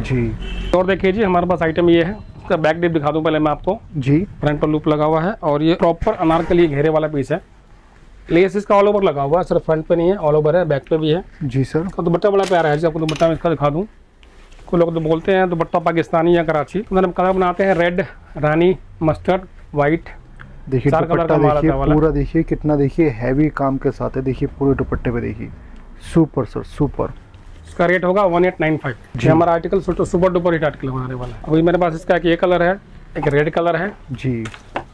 जी, और देखिए जी हमारे पास आइटम ये है, इसका बैक डिप दिखा दूं पहले मैं आपको जी। फ्रंट पर लूप लगा हुआ है, और ये प्रॉपर अनार के लिए घेरे वाला पीस है, लेस इसका ऑल ओवर लगा हुआ है, सिर्फ फ्रंट पे नहीं है, ऑल ओवर है, बैक पे भी है जी सर। तो दुपट्टा बड़ा प्यारा है जी, आपको दुपट्टा में इसका दिखा दूँ। कुछ लोग तो बोलते हैं दुपट्टा पाकिस्तानी या कराची, तो कलर बनाते हैं रेड, रानी, मस्टर्ड, वाइट, देखिए पूरा देखिए कितना देखिए हैवी काम के साथ है, देखिए पूरे दुपट्टे पे देखिए। सुपर सर सुपर, इसका रेट होगा वन एट नाइन फाइव। जी हमारा article super duper hit article बनाने वाला है। अभी मेरे पास इसका एक ये कलर है, एक रेड कलर है जी,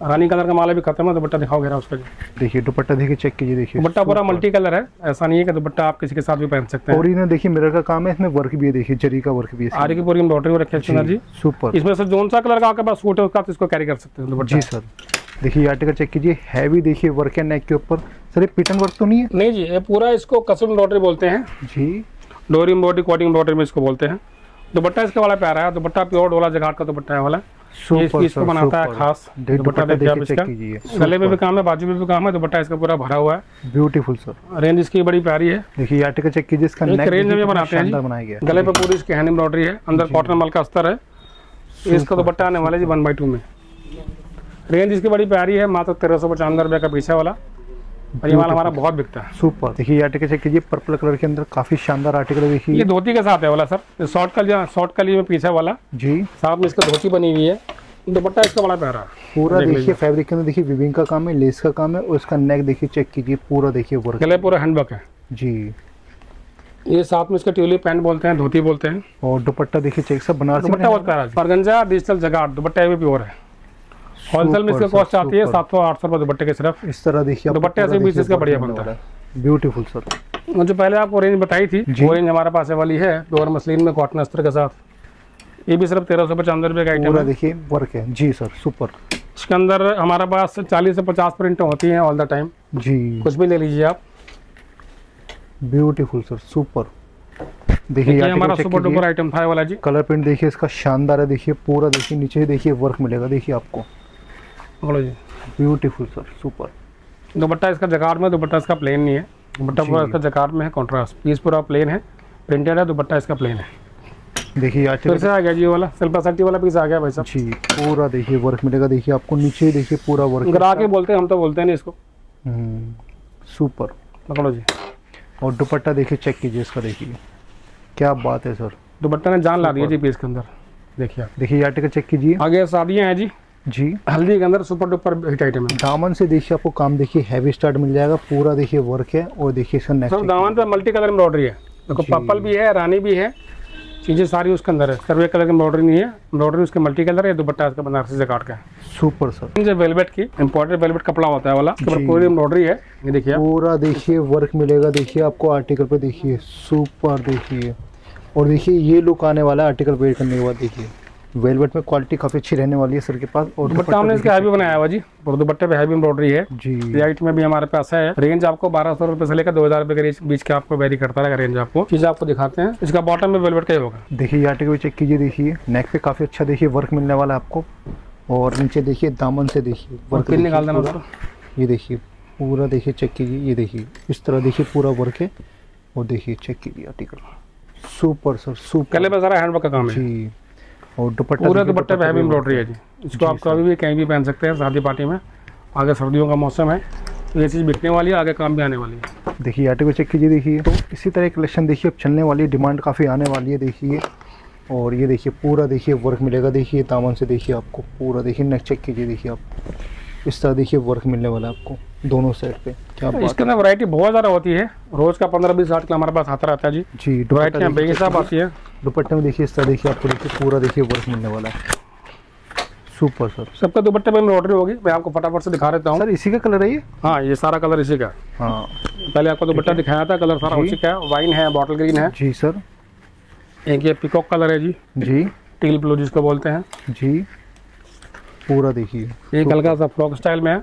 रानी कलर का माल भी खत्म है। दुपट्टा दिखाओ घेरा उसका, देखिए दुपट्टा देखिए चेक कीजिए, देखिए दुपट्टा पूरा मल्टी कलर है, ऐसा नहीं है कि दुपट्टा आप किसी के साथ भी पहन सकते हैं। और ये देखिए मिरर का काम है, इसमें वर्क भी है, देखिए जरी का वर्क भी है, आरी की पूरी एम्ब्रॉयडरी हो रखी है सुना जी। सुपर, इसमें से जोन सा कलर का आपके पास सूट है उसका इसको कैरी कर सकते हैं जी सर। देखिए आर्टिकल चेक कीजिए, हैवी देखिए वर्क है नेक के ऊपर। सर ये पिटन वर्क तो नहीं है? नहीं जी, ये पूरा इसको कसम एम्ब्रॉयडरी बोलते हैं जी, डोरी एम्ब्रॉयडरी, कोटिंग एम्ब्रॉयडरी में इसको बोलते हैं। दुपट्टा इसका वाला प्यारा है, दुपट्टा प्योर डोला जगाट का दुपट्टा है वाला, इसको बनाता है खास। दुपट्टा देखिए चेक कीजिए, गले में भी काम है, बाजू में भी काम है, दुपट्टा इसका पूरा भरा हुआ है। ब्यूटीफुल सर, रेंज इसकी बड़ी प्यारी है। देखिए आर्टिकल चेक कीजिए, इसका नेक रेंज में बनाते हैं, गले पे पूरी इसकी हैंड एम्ब्रॉयडरी है, अंदर कॉटन मल का अस्तर है। इसका दुपट्टा आने वाला है जी वन बाई टू में, रेंज इसकी बड़ी प्यारी है, मात्र तेरह सौ पचानवे रुपये का पीछे वाला। ये माल हमारा बहुत बिकता है। सुपर, देखिए आर्टिकल चेक कीजिए, पर्पल कलर के अंदर काफी शानदार आर्टिकल है। देखिए ये धोती के साथ है वाला सर, शॉर्ट कली शॉर्ट कली में पीछा वाला जी, साथ में इसका धोती बनी हुई है। दुपट्टा इसका बड़ा प्यारा, पूरा देखिए फैब्रिक के अंदर देखिए विविंग का काम है, लेस का काम है, और इसका नेक देखिए चेक कीजिए, पूरा देखिए वर्क, गले पूरा हैंडवर्क है जी। ये साथ में इसका ट्यूलिप पैंट बोलते हैं, धोती बोलते हैं। और दुपट्टा देखिए चेक, सब बनारसी दुपट्टा बहुत प्यारा है, परगंजा डिजिटल जगाट दुपट्टा भी प्योर है। होलसेल में इसका कॉस्ट आती है सात सौ आठ सौ रुपये दुपट्टे के सिर्फ। इस तरह देखिए दुपट्टे से बीस इसका बढ़िया बनता है। ब्यूटीफुल सर, जो पहले आपको रेंज बताई थी वो रेंज हमारे पास है वाली है, प्योर मसलिन में कॉटन अस्तर के साथ। ये भी सिर्फ तेरह सौ पचानवे रुपये का आइटम है, देखिए वर्क है जी सर। सुपर, इसके अंदर हमारे पास चालीस से पचास प्रिंट होती हैं ऑल द टाइम जी, कुछ भी ले लीजिए आप। ब्यूटीफुल सर सुपर, देखिए हमारा सुपर डुपर आइटम था वाला जी। कलर प्रिंट देखिए इसका शानदार है, देखिए पूरा देखिए नीचे देखिए वर्क मिलेगा, देखिए आपको ब्यूटीफुल सर, सुपर। दुपट्टा इसका जकार्ड में, दुपट्टा इसका प्लेन नहीं है, दुपट्टा पूरा इसका जकार्ड में है, कॉन्ट्रास्ट पीस पूरा प्लेन है, प्रिंटेड है, दुपट्टा इसका प्लेन है। देखिए आज फिर से आ गया जी वाला सिल्पा सिटी वाला पीस आ गया भाई साहब जी, पूरा देखिए वर्क मिलेगा, देखिए आपको नीचे देखिए पूरा वर्क। ग्राहक बोलते हैं, हम तो बोलते हैं नहीं इसको, सुपर पकड़ो जी। और दुपट्टा देखिए, चेक कीजिए इसका, देखिए क्या बात है सर, दुपट्टा ने जान ला दी है जी पीस के अंदर। देखिए आप देखिए आर्टिकल चेक कीजिए, आगे शादियाँ हैं जी जी हल्दी के अंदर, सुपर डुपर हिट आइटम है। दामन से देखिए आपको काम देखिए हैवी स्टार्ट मिल जाएगा, पूरा देखिए वर्क है। और देखिए इसका नेक्स्ट दामन पे मल्टी कलर एम्ब्रॉयडरी है, देखो पर्पल भी है, रानी भी है, चीज़ें सारी उसके अंदर है। सर्वे कलर की एम्ब्रॉयडरी नहीं है, एम्ब्रॉयडरी उसके मल्टी कलर है, दुपट्टा इसका बनारसी जकार्ड का है। सुपर सर, जो वेलवेट की इंपोर्टेड वेलवेट कपड़ा होता है वाला, पूरी एम्ब्रॉयडरी है, ये देखिए पूरा देखिए वर्क मिलेगा। देखिए आपको आर्टिकल पे देखिए सुपर देखिए, और देखिए ये लुक आने वाला है आर्टिकल वेयर करने के बाद। देखिए वेलवेट में क्वालिटी काफी अच्छी रहने वाली है सर के पास। और दुपट्टा हमने इसका हैवी बनाया हुआ जी, और दुपट्टे पे हैवी एम्ब्रॉयडरी है जी। राइट में भी हमारे पास है, रेंज आपको बारह सौ रुपए से लेकर दो हजार रुपए के बीच का आपको वेरी करता रहेगा रेंज। आपको चीज आपको दिखाते हैं, इसका बॉटम में वेलवेट का ही होगा। देखिए आर्टिकल चेक कीजिए, देखिए नेक पे काफी अच्छा देखिए वर्क मिलने वाला है आपको। और नीचे देखिए दामन से देखिए वर्क निकाल देना सर, ये देखिए पूरा देखिए चेक कीजिए, ये देखिए इस तरह देखिए पूरा वर्क है। और देखिए चेक कीजिए आर्टिकल, सुपर सर सुपर, गले पे सारा हैंडवर्क का काम है जी। और दुपट्टा पूरा दुपट्टा पे हैवी एम्ब्रॉयडरी है जी, इसको आप कभी भी कहीं भी पहन सकते हैं, शादी पार्टी में। आगे सर्दियों का मौसम है तो ये चीज़ बिकने वाली है, आगे काम भी आने वाली है। देखिए आर्टिकल चेक कीजिए, देखिए तो इसी तरह कलेक्शन देखिए अब चलने वाली है, डिमांड काफ़ी आने वाली है। देखिए और ये देखिए पूरा देखिए वर्क मिलेगा, देखिए दामन से देखिए आपको पूरा देखिए। नेक चेक कीजिए, देखिए आप इस तरह देखिए वर्क मिलने वाला है आपको दोनों साइड पे। क्या इसके अंदर वैरायटी बहुत ज़्यादा होती है, रोज़ का पंद्रह बीस आर्टिकल हमारे पास आता रहता है जी जी वैरायटी बेगे साहब आती है। दुपट्टे में देखिए इस तरह देखिए आपको देखिए पूरा देखिए वर्क मिलने वाला है। सुपर सर, सबका दुपट्टे में एम्ब्रॉयडरी होगी, मैं आपको फटाफट से दिखा देता हूँ सर। इसी का कलर है ये, हाँ ये सारा कलर इसी का। हाँ पहले आपको दुपट्टा दिखाया था, कलर सारा उसी का है, वाइन है, बॉटल ग्रीन है जी सर। एक ये पिकॉक कलर है जी जी टील ब्लू जिसको बोलते हैं जी, पूरा देखिए ये हल्का सा फ्रॉक स्टाइल में है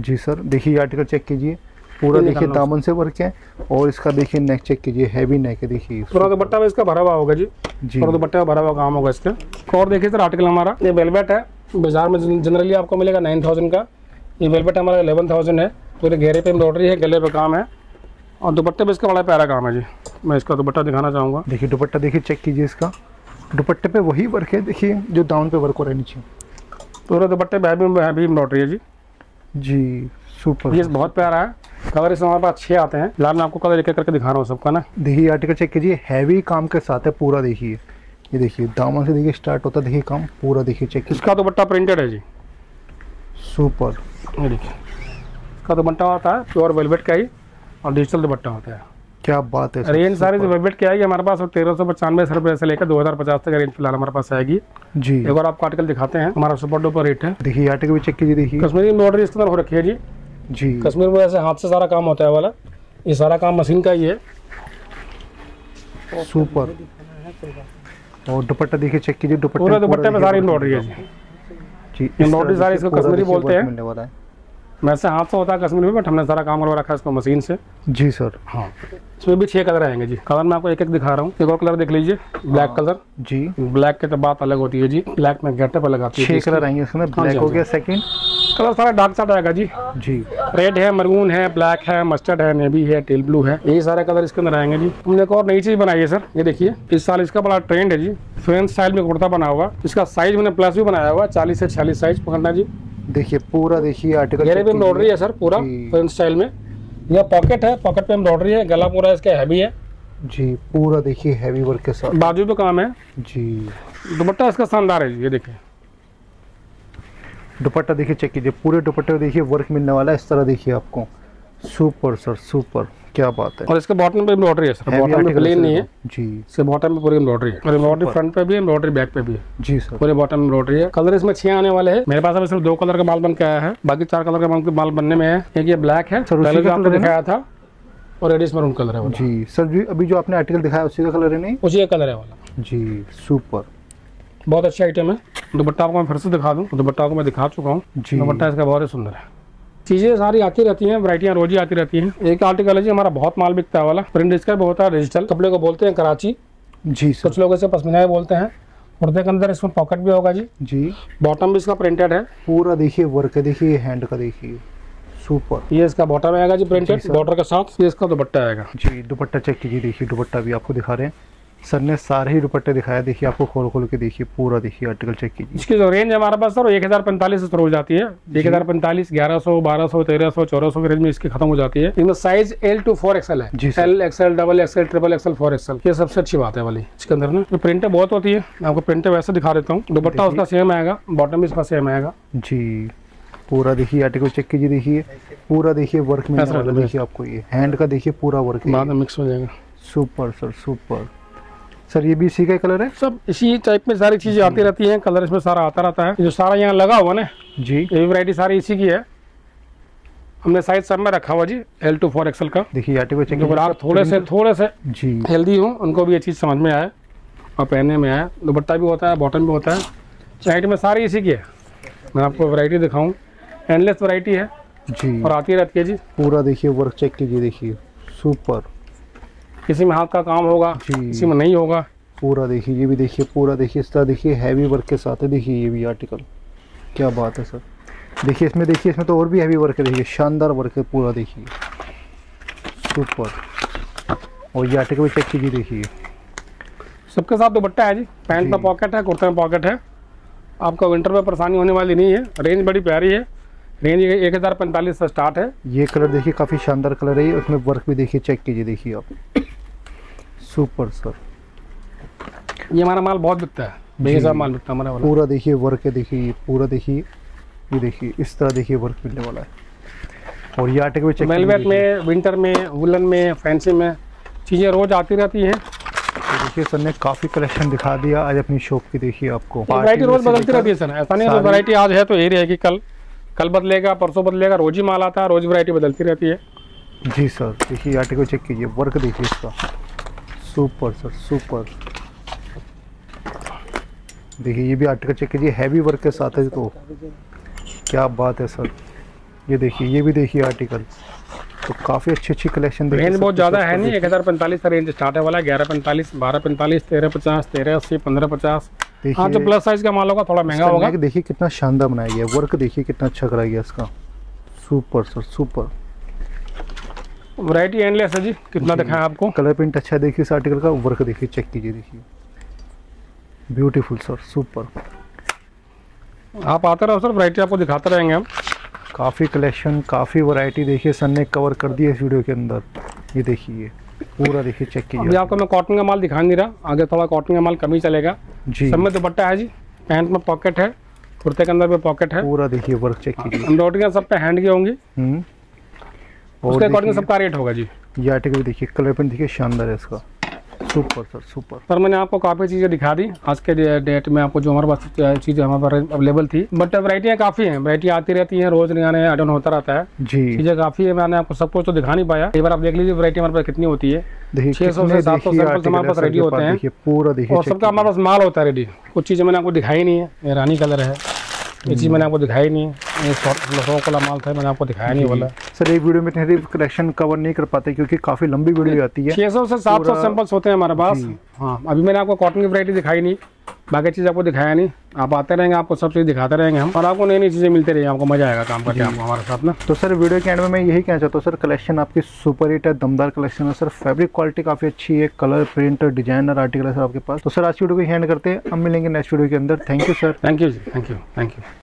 जी सर। देखिए आर्टिकल चेक कीजिए, पूरा देखिए दामन से वर्क है। और इसका देखिए नेक चेक कीजिए, हैवी नेक है। देखिए पूरा दुपट्टा में इसका भरा हुआ होगा जी जी पूरा दुपट्टा में भरा हुआ काम होगा इसका। और देखिए सर आर्टिकल हमारा ये वेलवेट है, बाजार में जनरली आपको मिलेगा नाइन थाउजेंड का, ये वेलवेट हमारा एलेवन थाउजेंड है। पूरे घेरे पे एम्ब्रॉयडरी है, गले पे काम है, और दुपट्टे पे इसका बड़ा प्यारा काम है जी। मैं इसका दुपट्टा दिखाना चाहूँगा, देखिए दुपट्टा देखिए चेक कीजिए, इसका दुपट्टे पे वही वर्क है देखिए जो दामन पे वर्क हो रहा है नीचे। पूरा दुपट्टे पे हैवी एम्ब्रॉयडरी है जी जी सुपर। ये बहुत प्यारा है, कलर इसमें हमारे पास छः आते हैं, लाल मैं आपको कलर एक करके दिखा रहा हूँ सबका ना। देखिए आर्टिकल चेक कीजिए, हैवी काम के साथ है पूरा। देखिए ये देखिए दामन से देखिए स्टार्ट होता है, देखिए काम पूरा देखिए चेक। इसका दुपट्टा प्रिंटेड है जी, सुपर। ये देखिए इसका दुपट्टा होता है प्योर वेलवेट का ही, और डिजिटल दुपट्टा होता है। क्या बात है, रेंज सारी जो वेलवेट की आएगी हमारे पास तेरह सौ पचानवे रुपये से लेकर दो हज़ार पचास तक रेंज फिलहाल हमारे पास आएगी जी। एक बार आपको आर्टिकल दिखाते हैं, हमारा सुपर डुपर रेट है। देखिए आर्टिकल भी चेक कीजिए, देखिए कश्मीरी एम्ब्रॉयडरी इस तरह हो रखी है जी जी। कश्मीर में ऐसे हाथ से सारा काम होता है वाला, ये सारा काम मशीन का ही है। सुपर, और दुपट्टा देखिए चेक कीजिए, दुपट्टा दुपट्टे में सारी एम्ब्रॉयडरी है जी। एम्ब्रॉयडरी सारी इसको कश्मीरी बोलते हैं, वैसे हाथ से होता है कश्मीर में, बट हमने सारा काम करवा रखा है इसको मशीन से जी सर। हाँ इसमें भी छह कलर आएंगे जी, कलर मैं आपको एक एक दिखा रहा हूँ। एक और कलर देख लीजिए, ब्लैक कलर जी। ब्लैक की तो बात अलग होती है जी, ब्लैक में गेटअप अलग आती है। छह कलर आएंगे इसमें, ब्लैक हो गया सेकंड कलर, सारा डार्क साइड आएगा जी जी। रेड है, मरून है, ब्लैक है, मस्टर्ड है, नेवी है, टेल ब्लू है, यही सारे कलर इसके अंदर आएंगे जी। हमने एक और नई चीज बनाई है सर, ये देखिए इस साल इसका बड़ा ट्रेंड है जी, फ्रेंच स्टाइल में कुर्ता बना हुआ, इसका साइज मैंने प्लस भी बनाया हुआ, चालीस से छियालीस साइज पकड़ना जी। देखिए पूरा देखिए आर्टिकल घेरे पे एम्ब्रॉयडरी है सर, पूरा फ्रेंच स्टाइल में। यह पॉकेट है, पॉकेट पे एम्ब्रॉयडरी है, गला पूरा इसका हैवी है जी, पूरा देखिए हैवी वर्क के साथ। बाजू पे काम है जी, दुपट्टा इसका शानदार है जी। ये देखिए दुपट्टा देखिए चेक कीजिए, पूरे दुपट्टे पे देखिए वर्क मिलने वाला है इस तरह देखिए आपको। सुपर सर सुपर, क्या बात है। और इसके बॉटम पे एम्ब्रॉयडरी है सर, बॉटम पे प्लेन नहीं है जी, इसके बॉटम पे पूरी एम्ब्रॉयडरी है, और एम्ब्रॉयडरी फ्रंट पे भी है, एम्ब्रॉयडरी बैक पे भी है जी सर। पूरे बॉटम में एम्ब्रॉयडरी है, कलर इसमें छह आने वाले हैं। मेरे पास अभी सिर्फ दो कलर का माल बन के आया है, बाकी चार कलर का माल बनने में है। एक ये ब्लैक है पहले जो आपको दिखाया था, और रेडिश मरून कलर है जी सर जी। अभी जो आपने आर्टिकल दिखाया उसी का कलर है, नहीं उसी का कलर है वाला जी। सुपर, बहुत अच्छा आइटम है। दुपट्टा आपको मैं फिर से दिखा दूँ, दुपट्टा को मैं दिखा चुका हूँ जी। दुपट्टा इसका बहुत ही सुंदर है, चीज़ें सारी आती रहती हैं, वैरायटियाँ रोज ही आती रहती हैं। एक आर्टिकल है जी हमारा, बहुत माल बिकता है वाला, प्रिंट इसका भी होता है डिजिटल। कपड़े को बोलते हैं कराची जी सर, कुछ लोग इसे पश्मीना बोलते हैं, कुर्ते के अंदर इसमें पॉकेट भी होगा जी जी बॉटम भी इसका प्रिंटेड है पूरा, देखिए वर्क है, देखिए हैंड का, देखिए सुपर। ये इसका बॉटम आएगा जी प्रिंटेड बॉर्डर के साथ। ये इसका दुपट्टा आएगा जी, दुपट्टा चेक कीजिए, देखिए दुपट्टा भी आपको दिखा रहे हैं सर ने, सारे ही दुपट्टे दिखाया, देखिए आपको खोल खोल के देखिए पूरा, देखिए आर्टिकल चेक कीजिए। इसकी जो रेंज हमारे पास सर एक हज़ार पैंतालीस से शुरू हो जाती है, एक हज़ार पैंतालीस ग्यारह सौ बारह सौ तेरह सौ चौदह सौ की रेंज में इसकी खत्म हो जाती है। इसमें size L to four XL है जी, L XL double XL triple XL four XL, ये सबसे अच्छी बात है वाली। इसके अंदर ना प्रिंटें बहुत होती है, मैं आपको प्रिंटें वैसे दिखा देता हूँ। दुपट्टा उसका सेम आएगा, बॉटम भी इसका सेम आएगा जी, पूरा देखिए आर्टिकल चेक कीजिए, देखिए पूरा, देखिए वर्क में देखिए आपको ये हैंड का, देखिए पूरा वर्क मिक्स हो जाएगा। Super sir super. सर ये भी इसी का कलर है? सब इसी टाइप में सारी चीजें आती रहती हैं, कलर इसमें सारा आता रहता है। जो सारा यहाँ लगा हुआ ना जी, ये वैरायटी सारी इसी की है, हमने साइज सब में रखा हुआ जी एल टू फोर एक्सएल का। देखिए आर्टिकल चेक कीजिए, आप थोड़े से थोड़े से जी हेल्दी हूँ उनको भी ये चीज़ समझ में आए और पहनने में आए। दुपट्टा भी होता है, बॉटम भी होता है, साइड में सारी इसी की है। मैं आपको वैरायटी दिखाऊँ, एंडलेस वैरायटी है जी और आती रहती है जी। पूरा देखिए वर्क चेक कीजिए, देखिए सुपर, किसी में हाथ का काम होगा, किसी में नहीं होगा। पूरा देखिए, ये भी देखिए पूरा, देखिए इस तरह, देखिए हैवी वर्क के साथ है, देखिए ये भी आर्टिकल, क्या बात है सर। देखिए इसमें, देखिए इसमें तो और भी हैवी वर्क है, देखिए शानदार वर्क है पूरा, देखिए सुपर। और ये आर्टिकल भी चेक कीजिए, देखिए सबके साथ दुपट्टा है जी, पैंट में पॉकेट है, कुर्ते में पॉकेट है, आपका विंटर में परेशानी होने वाली नहीं है। रेंज बड़ी प्यारी है, रेंज एक हज़ार पैंतालीस से स्टार्ट है। ये कलर देखिए काफ़ी शानदार कलर है, उसमें वर्क भी देखिए चेक कीजिए, देखिए आप सुपर सर। ये हमारा माल बहुत बिकता है, बेहद माल बिकता है हमारा वाला। पूरा देखिए वर्क है, देखिए पूरा, देखिए ये देखिए इस तरह देखिए वर्क मिलने वाला है। और ये आर्टिकल चेक वेलवेट में, विंटर में, वुलन में, फैंसी में चीज़ें रोज आती रहती हैं। देखिए सर ने काफ़ी कलेक्शन दिखा दिया आज अपनी शॉप की, देखिए आपको वैरायटी रोज बदलती रहती है सर, ऐसा नहीं है वैरायटी आज है तो यही रहेगी, कल कल बदलेगा, परसों बदलेगा, रोज ही माल आता है, रोज वैरायटी बदलती रहती है जी सर। देखिए आर्टिकल चेक कीजिए, वर्क देखिए इसका सुपर सर सुपर। देखिए ये भी आर्टिकल चेक कीजिए, हैवी वर्क के साथ है, तो क्या बात है सर। ये देखिए, ये भी देखिए आर्टिकल, तो काफ़ी अच्छी अच्छी कलेक्शन। रेंज बहुत ज़्यादा है नहीं, एक हज़ार पैंतालीस का रेंज स्टार्ट है वाला, ग्यारह पैंतालीस, बारह पैंतालीस, तेरह पचास, तेरह अस्सी, पंद्रह पचास। हाँ तो प्लस साइज का माल होगा, थोड़ा महंगा होगा। देखिए कितना शानदार बनाया गया, वर्क देखिए कितना अच्छा कराया गया इसका, super sir super. Variety endless है जी, कितना दिखाया आपको। कलर प्रिंट अच्छा है, देखिए इस आर्टिकल का वर्क देखिए चेक कीजिए, देखिए ब्यूटीफुल सर सुपर। आप आते रहो सर, वैरायटी आपको दिखाते रहेंगे हम। काफ़ी कलेक्शन, काफ़ी वैरायटी देखिए सर ने कवर कर दी है इस वीडियो के अंदर। ये देखिए पूरा देखिए चेक कीजिए। अभी आपको मैं कॉटन का माल दिखा नहीं रहा, आगे थोड़ा कॉटन का माल कम ही चलेगा जी। सब में दुपट्टा है जी, पैंट में पॉकेट है, कुर्ते के अंदर भी पॉकेट है, पूरा देखिए वर्क चेक कीजिए। एम्ब्रॉयडरियाँ सब पे हैंड की होंगी, उसके अकॉर्डिंग सबका रेट होगा जी। ये आर्टिकल देखिए, कलर पेन देखिए शानदार है इसका, सुपर सर सुपर। पर मैंने आपको काफ़ी चीज़ें दिखा दी आज के डेट में, आपको जो हमारे पास चीज़ें हमारे पास अवेलेबल थी। बट वैरायटियाँ काफ़ी हैं, वैरायटी आती रहती हैं, रोज नया नया एडन होता रहता है जी। चीज़ें काफ़ी है, मैंने आपको सब कुछ तो दिखा नहीं पाया। एक बार आप देख लीजिए वैरायटी हमारे पास कितनी होती है, छः सौ से सात सौ सैंपल्स हमारे पास रेडी होते हैं पूरा देखिए, और सबका हमारे पास माल होता है रेडी। कुछ चीज़ें मैंने आपको दिखाई नहीं है, ये रानी कलर है, ये चीज़ मैंने आपको दिखाई नहीं है, ये शॉर्ट वाला माल था, मैंने आपको दिखाया नहीं वाला। सर एक वीडियो में इतने कलेक्शन कवर नहीं कर पाते क्योंकि काफ़ी लंबी वीडियो आती है, छः सौ से सात सौ सैंपल्स होते हैं हमारे पास। हाँ अभी मैंने आपको कॉटन की वैरायटी दिखाई नहीं, बाकी चीज़ आपको दिखाया नहीं। आप आते रहेंगे, आपको सब चीज़ दिखाते रहेंगे हम, और आपको नई नई चीज़ें मिलती रहेंगी, आपको मजा आएगा काम करके आपको हमारे साथ ना। तो सर वीडियो के एंड में मैं यही कहना चाहता हूँ, सर कलेक्शन आपकी सुपर हिट है, दमदार कलेक्शन है सर, फैब्रिक क्वालिटी काफ़ी अच्छी है, कलर प्रिंट डिजाइनर आर्टिकल है सर आपके पास। तो सर आज वीडियो को हैंड करते हैं, हम मिलेंगे नेक्स्ट वीडियो के अंदर। Thank you sir, thank you जी, थैंक यू थैंक यू।